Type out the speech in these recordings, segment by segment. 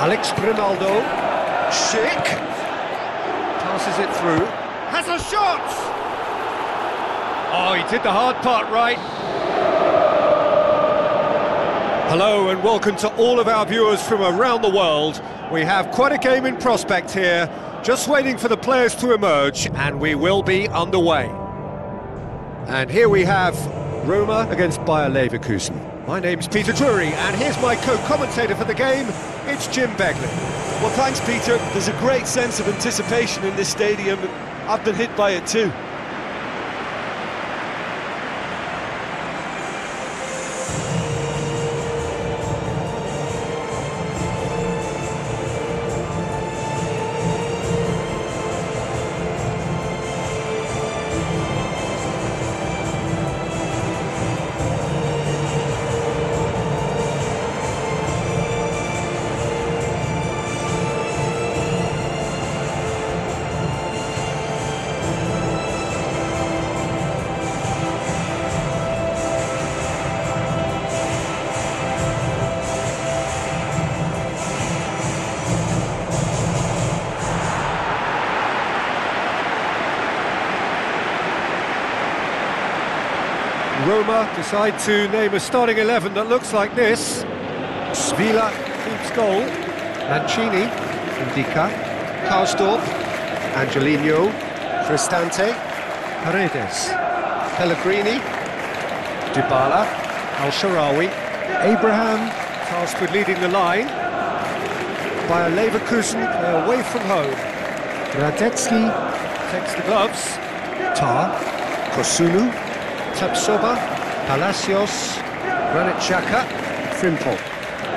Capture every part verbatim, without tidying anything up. Alex Grimaldo, Schick, passes it through, has a shot! Oh, he did the hard part right. Hello and welcome to all of our viewers from around the world. We have quite a game in prospect here, just waiting for the players to emerge, and we will be underway. And here we have Roma against Bayer Leverkusen. My name's Peter Drury, and here's my co-commentator for the game, it's Jim Begley. Well, thanks, Peter. There's a great sense of anticipation in this stadium. I've been hit by it too. Roma decide to name a starting eleven that looks like this. Svila keeps goal, Mancini, Indica, Karsdorf, Angelino, Cristante, Paredes, Pellegrini, Dybala, Al Sharawi, Abraham, tasked with leading the line. Bayer Leverkusen play away from home. Radetzky takes the gloves. Tar Kosulu, Tapsoba, Palacios, Granit Xhaka, Frimpong,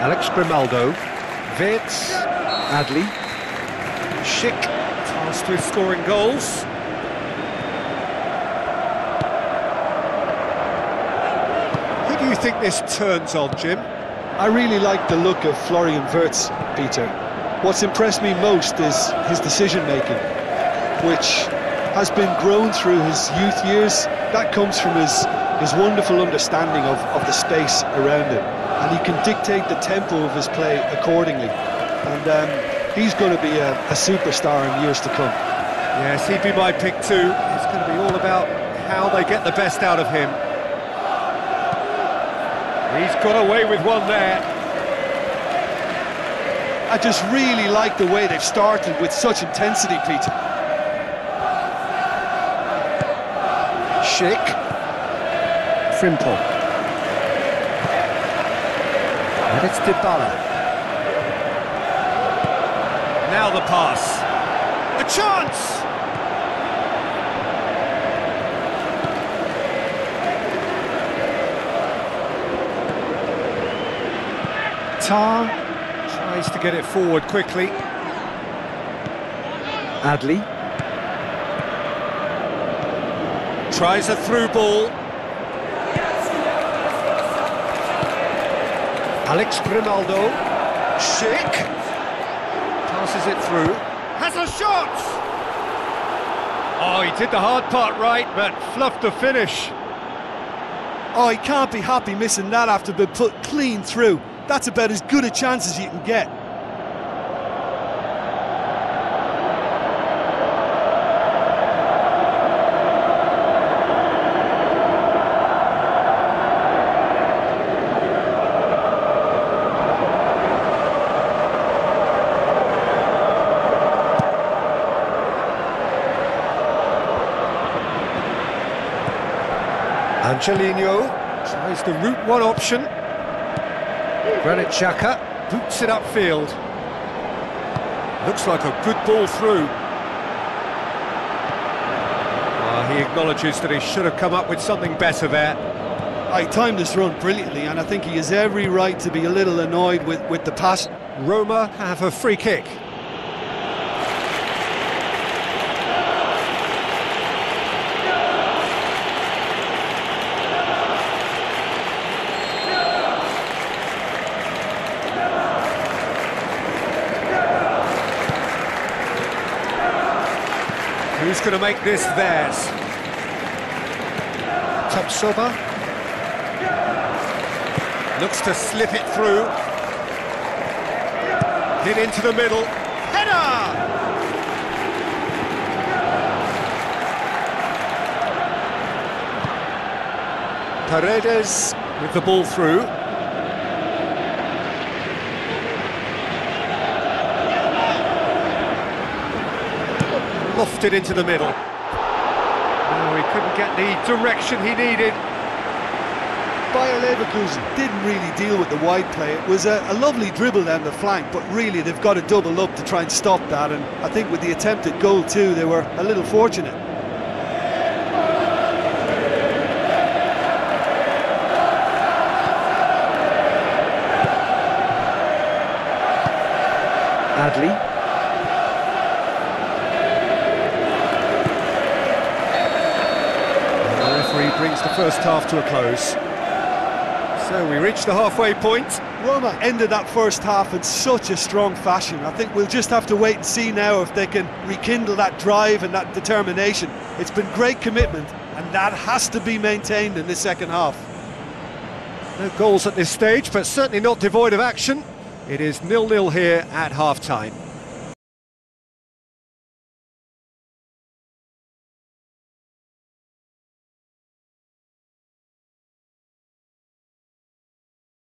Alex Grimaldo, Wirtz, Adli, Schick, tasked with scoring goals. Who do you think this turns on, Jim? I really like the look of Florian Wirtz, Peter. What's impressed me most is his decision-making, which has been grown through his youth years. That comes from his, his wonderful understanding of, of the space around him, and he can dictate the tempo of his play accordingly, and um, he's going to be a, a superstar in years to come. Yes, he'd be my pick too. It's going to be all about how they get the best out of him. He's got away with one there. I just really like the way they've started with such intensity, Peter. Schick, Frimpong, and it's Dybala. Now the pass, a chance! Tar tries to get it forward quickly. Adli tries a through ball. Alex Grimaldo, Schick, passes it through, has a shot! Oh, he did the hard part right, but fluffed the finish. Oh, he can't be happy missing that after being put clean through. That's about as good a chance as you can get. Angelino tries the route one option. Granit Xhaka boots it upfield. Looks like a good ball through. Uh, he acknowledges that he should have come up with something better there. He timed this run brilliantly, and I think he has every right to be a little annoyed with, with the pass. Roma have a free kick. Who's going to make this theirs? Tapsoba looks to slip it through. Headed into the middle. Header! Paredes with the ball through. Lofted into the middle. Oh, he couldn't get the direction he needed. Bayer Leverkusen didn't really deal with the wide play. It was a, a lovely dribble down the flank, but really they've got to double up to try and stop that. And I think with the attempted goal too, they were a little fortunate. Adli. The referee brings the first half to a close. So we reach the halfway point. Roma ended that first half in such a strong fashion. I think we'll just have to wait and see now if they can rekindle that drive and that determination. It's been great commitment, and that has to be maintained in the second half. No goals at this stage, but certainly not devoid of action. It is nil nil here at half-time.